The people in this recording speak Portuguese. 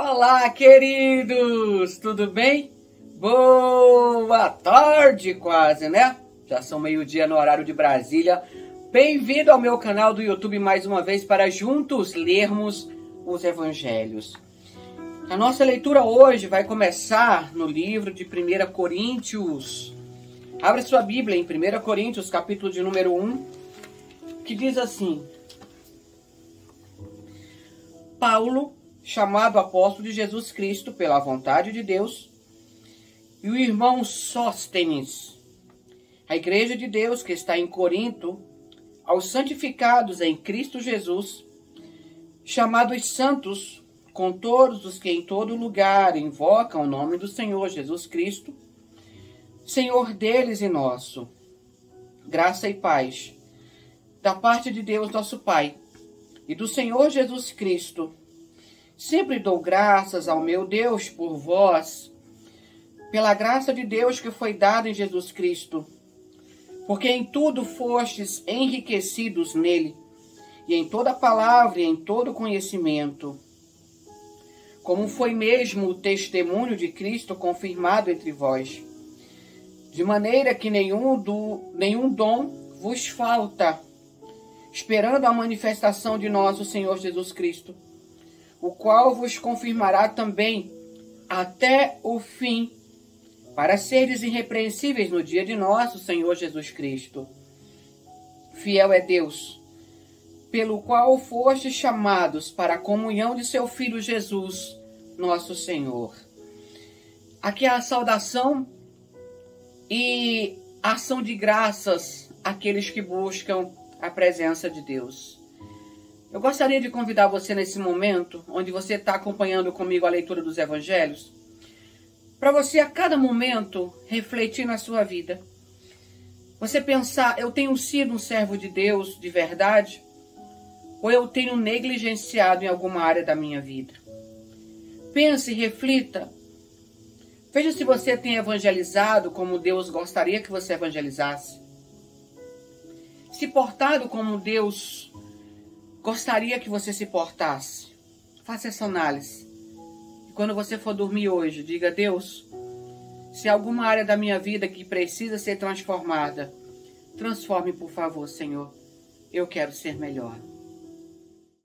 Olá, queridos! Tudo bem? Boa tarde quase, né? Já são meio-dia no horário de Brasília. Bem-vindo ao meu canal do YouTube mais uma vez para juntos lermos os evangelhos. A nossa leitura hoje vai começar no livro de 1 Coríntios. Abra sua Bíblia em 1 Coríntios, capítulo de número 1, que diz assim: Paulo, chamado apóstolo de Jesus Cristo pela vontade de Deus, e o irmão Sóstenes, a igreja de Deus que está em Corinto, aos santificados em Cristo Jesus, chamados santos, com todos os que em todo lugar invocam o nome do Senhor Jesus Cristo, Senhor deles e nosso, graça e paz, da parte de Deus nosso Pai, e do Senhor Jesus Cristo. Sempre dou graças ao meu Deus por vós, pela graça de Deus que foi dada em Jesus Cristo, porque em tudo fostes enriquecidos nele, e em toda palavra e em todo conhecimento, como foi mesmo o testemunho de Cristo confirmado entre vós, de maneira que nenhum dom vos falta, esperando a manifestação de nosso Senhor Jesus Cristo, o qual vos confirmará também até o fim, para seres irrepreensíveis no dia de nosso Senhor Jesus Cristo. Fiel é Deus, pelo qual fostes chamados para a comunhão de seu Filho Jesus, nosso Senhor. Aqui é a saudação e ação de graças àqueles que buscam a presença de Deus. Eu gostaria de convidar você nesse momento, onde você está acompanhando comigo a leitura dos evangelhos, para você a cada momento refletir na sua vida. Você pensar, eu tenho sido um servo de Deus de verdade? Ou eu tenho negligenciado em alguma área da minha vida? Pense, reflita. Veja se você tem evangelizado como Deus gostaria que você evangelizasse. Se portado como Deus gostaria que você se portasse. Faça essa análise. E quando você for dormir hoje, diga: Deus, se há alguma área da minha vida que precisa ser transformada, transforme, por favor, Senhor. Eu quero ser melhor.